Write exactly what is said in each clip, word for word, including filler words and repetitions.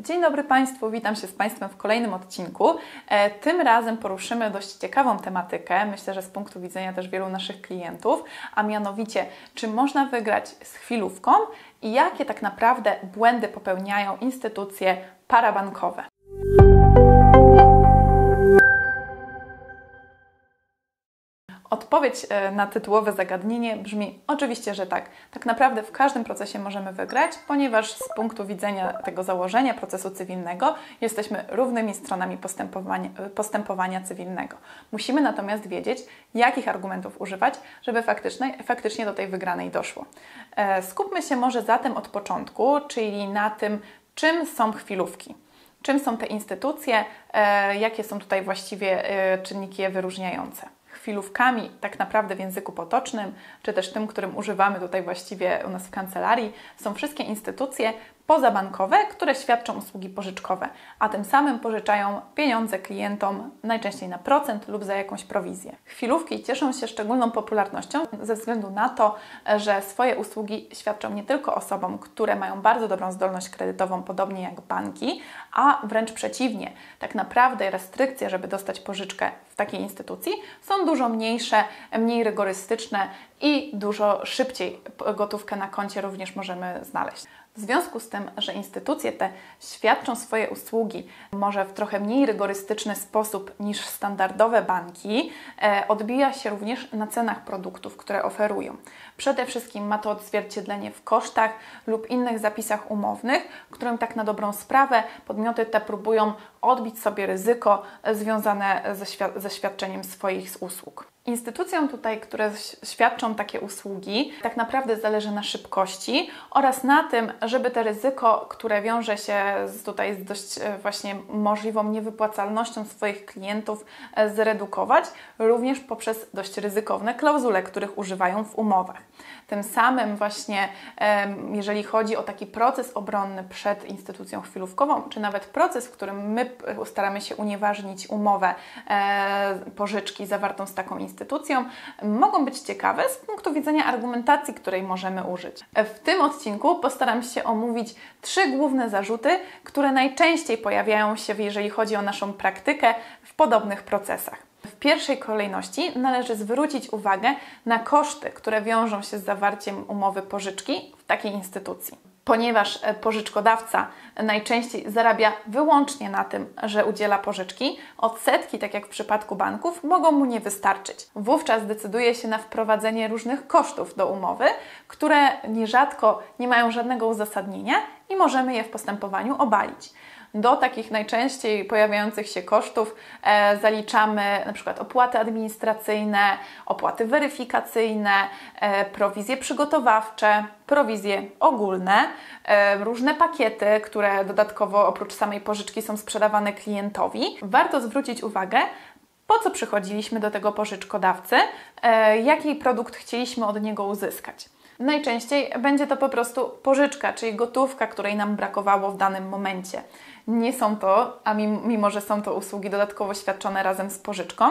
Dzień dobry Państwu, witam się z Państwem w kolejnym odcinku. Tym razem poruszymy dość ciekawą tematykę, myślę, że z punktu widzenia też wielu naszych klientów, a mianowicie, czy można wygrać z chwilówką i jakie tak naprawdę błędy popełniają instytucje parabankowe. Odpowiedź na tytułowe zagadnienie brzmi oczywiście, że tak. Tak naprawdę w każdym procesie możemy wygrać, ponieważ z punktu widzenia tego założenia procesu cywilnego jesteśmy równymi stronami postępowania, postępowania cywilnego. Musimy natomiast wiedzieć, jakich argumentów używać, żeby faktycznie, faktycznie do tej wygranej doszło. Skupmy się może zatem od początku, czyli na tym, czym są chwilówki. Czym są te instytucje, jakie są tutaj właściwie czynniki je wyróżniające. Chwilówkami tak naprawdę w języku potocznym, czy też tym, którym używamy tutaj właściwie u nas w kancelarii, są wszystkie instytucje pozabankowe, które świadczą usługi pożyczkowe, a tym samym pożyczają pieniądze klientom najczęściej na procent lub za jakąś prowizję. Chwilówki cieszą się szczególną popularnością ze względu na to, że swoje usługi świadczą nie tylko osobom, które mają bardzo dobrą zdolność kredytową, podobnie jak banki, a wręcz przeciwnie. Tak naprawdę restrykcje, żeby dostać pożyczkę w takiej instytucji, są dużo mniejsze, mniej rygorystyczne i dużo szybciej gotówkę na koncie również możemy znaleźć. W związku z tym, że instytucje te świadczą swoje usługi może w trochę mniej rygorystyczny sposób niż standardowe banki, e, odbija się również na cenach produktów, które oferują. Przede wszystkim ma to odzwierciedlenie w kosztach lub innych zapisach umownych, którym tak na dobrą sprawę podmioty te próbują odbić sobie ryzyko związane ze, świad- ze świadczeniem swoich usług. Instytucjom tutaj, które świadczą takie usługi, tak naprawdę zależy na szybkości oraz na tym, żeby to ryzyko, które wiąże się z, tutaj z dość właśnie możliwą niewypłacalnością swoich klientów, zredukować, również poprzez dość ryzykowne klauzule, których używają w umowach. Tym samym właśnie, jeżeli chodzi o taki proces obronny przed instytucją chwilówkową, czy nawet proces, w którym my staramy się unieważnić umowę pożyczki zawartą z taką instytucją, Instytucjom, mogą być ciekawe z punktu widzenia argumentacji, której możemy użyć. W tym odcinku postaram się omówić trzy główne zarzuty, które najczęściej pojawiają się, jeżeli chodzi o naszą praktykę w podobnych procesach. W pierwszej kolejności należy zwrócić uwagę na koszty, które wiążą się z zawarciem umowy pożyczki w takiej instytucji. Ponieważ pożyczkodawca najczęściej zarabia wyłącznie na tym, że udziela pożyczki, odsetki, tak jak w przypadku banków, mogą mu nie wystarczyć. Wówczas decyduje się na wprowadzenie różnych kosztów do umowy, które nierzadko nie mają żadnego uzasadnienia i możemy je w postępowaniu obalić. Do takich najczęściej pojawiających się kosztów e, zaliczamy na przykład opłaty administracyjne, opłaty weryfikacyjne, e, prowizje przygotowawcze, prowizje ogólne, e, różne pakiety, które dodatkowo oprócz samej pożyczki są sprzedawane klientowi. Warto zwrócić uwagę, po co przychodziliśmy do tego pożyczkodawcy, e, jaki produkt chcieliśmy od niego uzyskać. Najczęściej będzie to po prostu pożyczka, czyli gotówka, której nam brakowało w danym momencie. Nie są to, a mimo że są to usługi dodatkowo świadczone razem z pożyczką,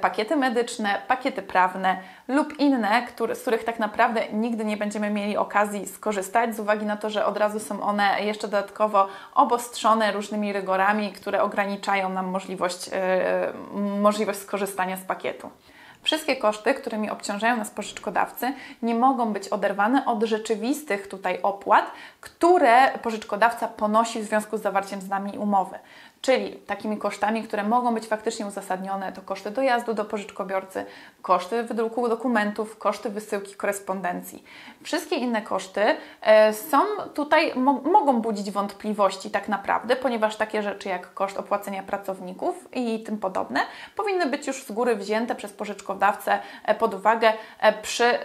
pakiety medyczne, pakiety prawne lub inne, które, z których tak naprawdę nigdy nie będziemy mieli okazji skorzystać z uwagi na to, że od razu są one jeszcze dodatkowo obostrzone różnymi rygorami, które ograniczają nam możliwość, yy, możliwość skorzystania z pakietu. Wszystkie koszty, którymi obciążają nas pożyczkodawcy, nie mogą być oderwane od rzeczywistych tutaj opłat, które pożyczkodawca ponosi w związku z zawarciem z nami umowy. Czyli takimi kosztami, które mogą być faktycznie uzasadnione, to koszty dojazdu do pożyczkobiorcy, koszty wydruku dokumentów, koszty wysyłki korespondencji. Wszystkie inne koszty są tutaj, mogą budzić wątpliwości tak naprawdę, ponieważ takie rzeczy jak koszt opłacenia pracowników i tym podobne powinny być już z góry wzięte przez pożyczkodawcę pod uwagę przy,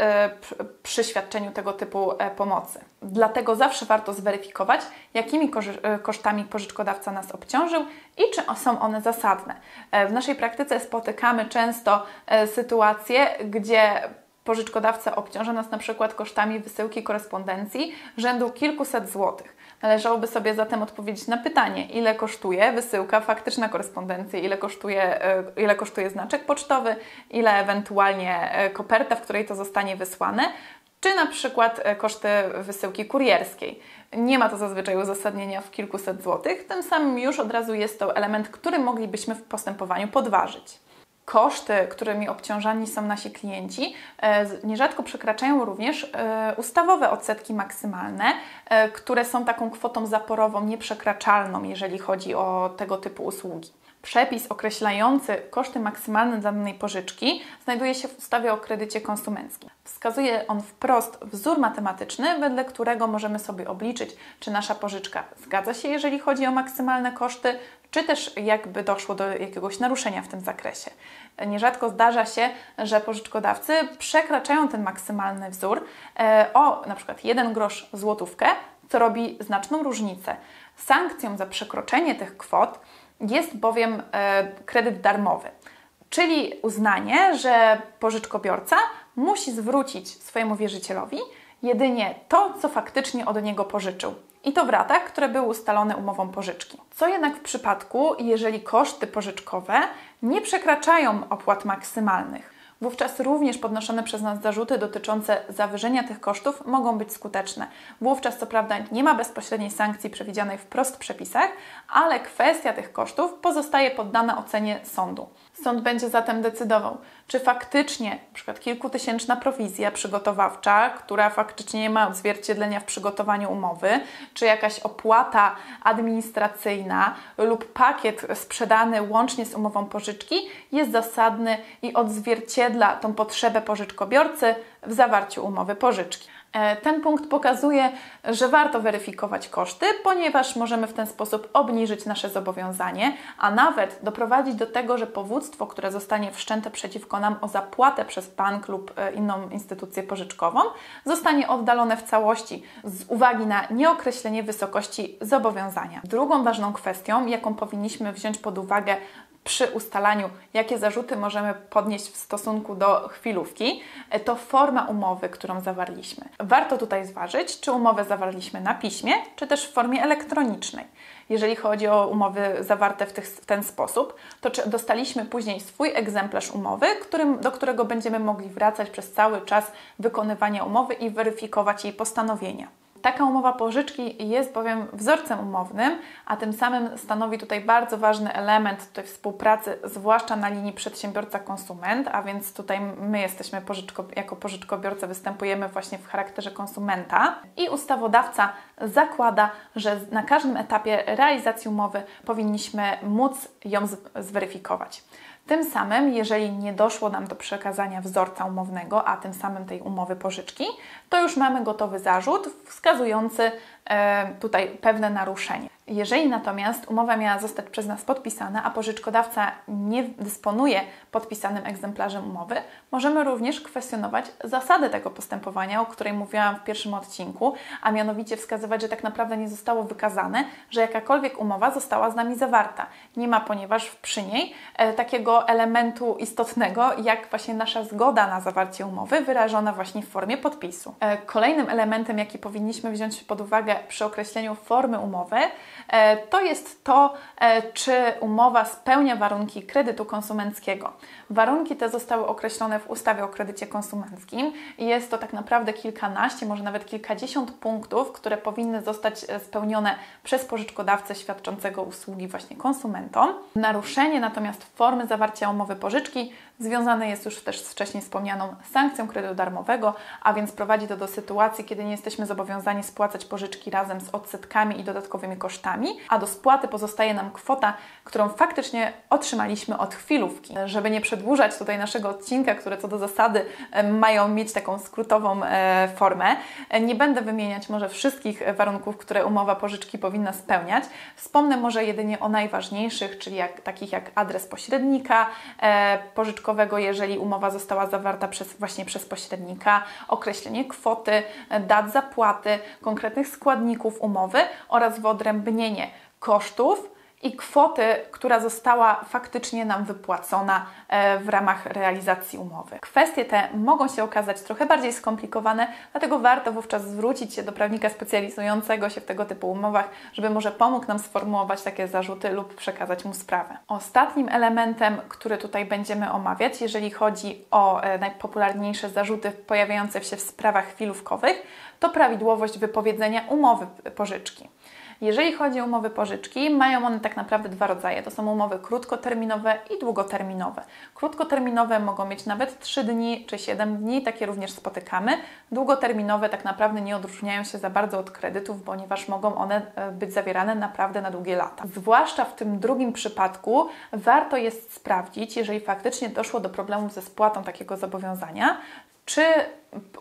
przy świadczeniu tego typu pomocy. Dlatego zawsze warto zweryfikować, jakimi kosztami pożyczkodawca nas obciążył i czy są one zasadne. W naszej praktyce spotykamy często sytuacje, gdzie pożyczkodawca obciąża nas na przykład kosztami wysyłki korespondencji rzędu kilkuset złotych. Należałoby sobie zatem odpowiedzieć na pytanie, ile kosztuje wysyłka faktyczna korespondencji, ile kosztuje, ile kosztuje znaczek pocztowy, ile ewentualnie koperta, w której to zostanie wysłane, czy na przykład koszty wysyłki kurierskiej. Nie ma to zazwyczaj uzasadnienia w kilkuset złotych, tym samym już od razu jest to element, który moglibyśmy w postępowaniu podważyć. Koszty, którymi obciążani są nasi klienci, nierzadko przekraczają również ustawowe odsetki maksymalne, które są taką kwotą zaporową nieprzekraczalną, jeżeli chodzi o tego typu usługi. Przepis określający koszty maksymalne danej pożyczki znajduje się w ustawie o kredycie konsumenckim. Wskazuje on wprost wzór matematyczny, wedle którego możemy sobie obliczyć, czy nasza pożyczka zgadza się, jeżeli chodzi o maksymalne koszty, czy też jakby doszło do jakiegoś naruszenia w tym zakresie. Nierzadko zdarza się, że pożyczkodawcy przekraczają ten maksymalny wzór o na przykład jeden grosz złotówkę, co robi znaczną różnicę. Sankcją za przekroczenie tych kwot jest bowiem kredyt darmowy, czyli uznanie, że pożyczkobiorca musi zwrócić swojemu wierzycielowi jedynie to, co faktycznie od niego pożyczył. I to w ratach, które były ustalone umową pożyczki. Co jednak w przypadku, jeżeli koszty pożyczkowe nie przekraczają opłat maksymalnych? Wówczas również podnoszone przez nas zarzuty dotyczące zawyżenia tych kosztów mogą być skuteczne. Wówczas co prawda nie ma bezpośredniej sankcji przewidzianej wprost w przepisach, ale kwestia tych kosztów pozostaje poddana ocenie sądu. Sąd będzie zatem decydował, czy faktycznie np. kilkutysięczna prowizja przygotowawcza, która faktycznie nie ma odzwierciedlenia w przygotowaniu umowy, czy jakaś opłata administracyjna lub pakiet sprzedany łącznie z umową pożyczki jest zasadny i odzwierciedla tą potrzebę pożyczkobiorcy w zawarciu umowy pożyczki. Ten punkt pokazuje, że warto weryfikować koszty, ponieważ możemy w ten sposób obniżyć nasze zobowiązanie, a nawet doprowadzić do tego, że powództwo, które zostanie wszczęte przeciwko nam o zapłatę przez bank lub inną instytucję pożyczkową, zostanie oddalone w całości z uwagi na nieokreślenie wysokości zobowiązania. Drugą ważną kwestią, jaką powinniśmy wziąć pod uwagę przy ustalaniu, jakie zarzuty możemy podnieść w stosunku do chwilówki, to forma umowy, którą zawarliśmy. Warto tutaj zważyć, czy umowę zawarliśmy na piśmie, czy też w formie elektronicznej. Jeżeli chodzi o umowy zawarte w, tych, w ten sposób, to czy dostaliśmy później swój egzemplarz umowy, którym, do którego będziemy mogli wracać przez cały czas wykonywania umowy i weryfikować jej postanowienia. Taka umowa pożyczki jest bowiem wzorcem umownym, a tym samym stanowi tutaj bardzo ważny element tej współpracy, zwłaszcza na linii przedsiębiorca-konsument, a więc tutaj my jesteśmy pożyczko, jako pożyczkobiorca występujemy właśnie w charakterze konsumenta i ustawodawca zakłada, że na każdym etapie realizacji umowy powinniśmy móc ją zweryfikować. Tym samym, jeżeli nie doszło nam do przekazania wzorca umownego, a tym samym tej umowy pożyczki, to już mamy gotowy zarzut wskazujący e, tutaj pewne naruszenie. Jeżeli natomiast umowa miała zostać przez nas podpisana, a pożyczkodawca nie dysponuje podpisanym egzemplarzem umowy, możemy również kwestionować zasadę tego postępowania, o której mówiłam w pierwszym odcinku, a mianowicie wskazywać, że tak naprawdę nie zostało wykazane, że jakakolwiek umowa została z nami zawarta. Nie ma, ponieważ przy niej e, takiego elementu istotnego, jak właśnie nasza zgoda na zawarcie umowy wyrażona właśnie w formie podpisu. E, kolejnym elementem, jaki powinniśmy wziąć pod uwagę przy określeniu formy umowy, to jest to, czy umowa spełnia warunki kredytu konsumenckiego. Warunki te zostały określone w ustawie o kredycie konsumenckim. Jest to tak naprawdę kilkanaście, może nawet kilkadziesiąt punktów, które powinny zostać spełnione przez pożyczkodawcę świadczącego usługi właśnie konsumentom. Naruszenie natomiast formy zawarcia umowy pożyczki związane jest już też z wcześniej wspomnianą sankcją kredytu darmowego, a więc prowadzi to do sytuacji, kiedy nie jesteśmy zobowiązani spłacać pożyczki razem z odsetkami i dodatkowymi kosztami, a do spłaty pozostaje nam kwota, którą faktycznie otrzymaliśmy od chwilówki. Żeby nie przedłużać tutaj naszego odcinka, które co do zasady mają mieć taką skrótową formę, nie będę wymieniać może wszystkich warunków, które umowa pożyczki powinna spełniać. Wspomnę może jedynie o najważniejszych, czyli jak, takich jak adres pośrednika pożyczkowego, jeżeli umowa została zawarta przez, właśnie przez pośrednika, określenie kwoty, dat zapłaty, konkretnych składników umowy oraz wyodrębnienie kosztów i kwoty, która została faktycznie nam wypłacona w ramach realizacji umowy. Kwestie te mogą się okazać trochę bardziej skomplikowane, dlatego warto wówczas zwrócić się do prawnika specjalizującego się w tego typu umowach, żeby może pomógł nam sformułować takie zarzuty lub przekazać mu sprawę. Ostatnim elementem, który tutaj będziemy omawiać, jeżeli chodzi o najpopularniejsze zarzuty pojawiające się w sprawach chwilówkowych, to prawidłowość wypowiedzenia umowy pożyczki. Jeżeli chodzi o umowy pożyczki, mają one tak naprawdę dwa rodzaje. To są umowy krótkoterminowe i długoterminowe. Krótkoterminowe mogą mieć nawet trzy dni czy siedem dni, takie również spotykamy. Długoterminowe tak naprawdę nie odróżniają się za bardzo od kredytów, ponieważ mogą one być zawierane naprawdę na długie lata. Zwłaszcza w tym drugim przypadku warto jest sprawdzić, jeżeli faktycznie doszło do problemów ze spłatą takiego zobowiązania, czy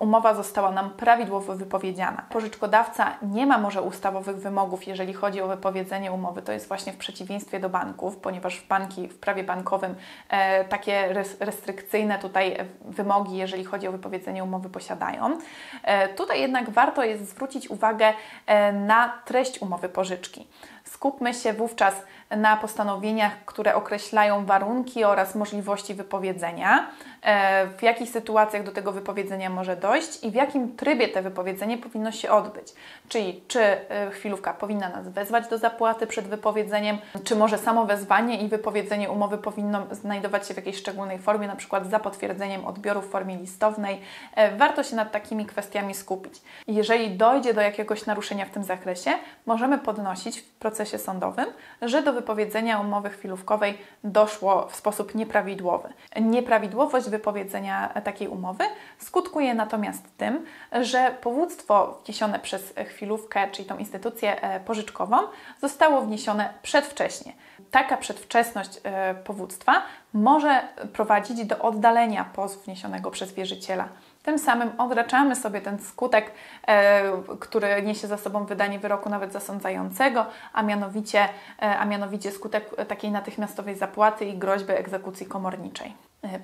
umowa została nam prawidłowo wypowiedziana. Pożyczkodawca nie ma może ustawowych wymogów, jeżeli chodzi o wypowiedzenie umowy. To jest właśnie w przeciwieństwie do banków, ponieważ w banki, w prawie bankowym e, takie restrykcyjne tutaj wymogi, jeżeli chodzi o wypowiedzenie umowy, posiadają. E, tutaj jednak warto jest zwrócić uwagę e, na treść umowy pożyczki. Skupmy się wówczas na postanowieniach, które określają warunki oraz możliwości wypowiedzenia, e, w jakich sytuacjach do tego wypowiedzenia może dojść i w jakim trybie to wypowiedzenie powinno się odbyć. Czyli czy chwilówka powinna nas wezwać do zapłaty przed wypowiedzeniem, czy może samo wezwanie i wypowiedzenie umowy powinno znajdować się w jakiejś szczególnej formie, na przykład za potwierdzeniem odbioru w formie listownej. Warto się nad takimi kwestiami skupić. Jeżeli dojdzie do jakiegoś naruszenia w tym zakresie, możemy podnosić w procesie sądowym, że do wypowiedzenia umowy chwilówkowej doszło w sposób nieprawidłowy. Nieprawidłowość wypowiedzenia takiej umowy skutkuje natomiast tym, że powództwo wniesione przez chwilówkę, czyli tą instytucję pożyczkową, zostało wniesione przedwcześnie. Taka przedwczesność powództwa może prowadzić do oddalenia pozwu wniesionego przez wierzyciela. Tym samym odraczamy sobie ten skutek, który niesie za sobą wydanie wyroku nawet zasądzającego, a mianowicie, a mianowicie skutek takiej natychmiastowej zapłaty i groźby egzekucji komorniczej.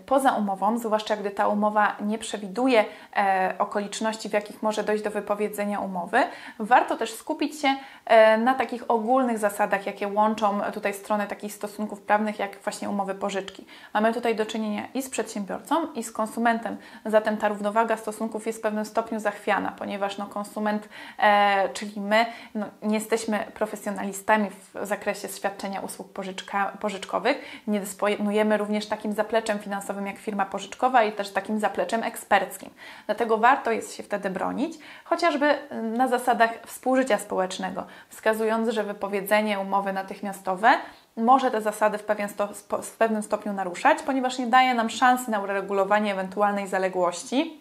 Poza umową, zwłaszcza gdy ta umowa nie przewiduje e, okoliczności, w jakich może dojść do wypowiedzenia umowy, warto też skupić się e, na takich ogólnych zasadach, jakie łączą tutaj strony takich stosunków prawnych, jak właśnie umowy pożyczki. Mamy tutaj do czynienia i z przedsiębiorcą, i z konsumentem, zatem ta równowaga stosunków jest w pewnym stopniu zachwiana, ponieważ no, konsument, e, czyli my, no, nie jesteśmy profesjonalistami w zakresie świadczenia usług pożyczka, pożyczkowych, nie dysponujemy również takim zapleczem finansowym jak firma pożyczkowa i też takim zapleczem eksperckim. Dlatego warto jest się wtedy bronić, chociażby na zasadach współżycia społecznego, wskazując, że wypowiedzenie umowy natychmiastowe może te zasady w, pewien sto, w pewnym stopniu naruszać, ponieważ nie daje nam szansy na uregulowanie ewentualnej zaległości,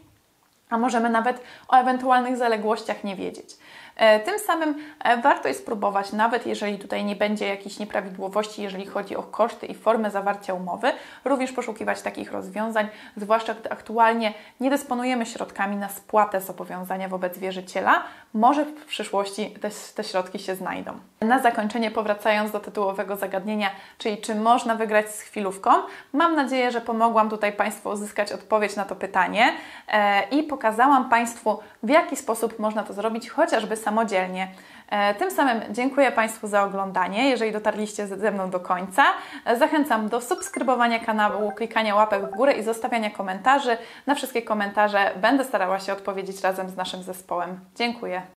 a możemy nawet o ewentualnych zaległościach nie wiedzieć. Tym samym warto jest spróbować, nawet jeżeli tutaj nie będzie jakichś nieprawidłowości, jeżeli chodzi o koszty i formę zawarcia umowy, również poszukiwać takich rozwiązań, zwłaszcza gdy aktualnie nie dysponujemy środkami na spłatę zobowiązania wobec wierzyciela. Może w przyszłości te, te środki się znajdą. Na zakończenie, powracając do tytułowego zagadnienia, czyli czy można wygrać z chwilówką, mam nadzieję, że pomogłam tutaj Państwu uzyskać odpowiedź na to pytanie i pokazałam Państwu, w jaki sposób można to zrobić, chociażby samodzielnie. Tym samym dziękuję Państwu za oglądanie. Jeżeli dotarliście ze mną do końca, zachęcam do subskrybowania kanału, klikania łapek w górę i zostawiania komentarzy. Na wszystkie komentarze będę starała się odpowiedzieć razem z naszym zespołem. Dziękuję.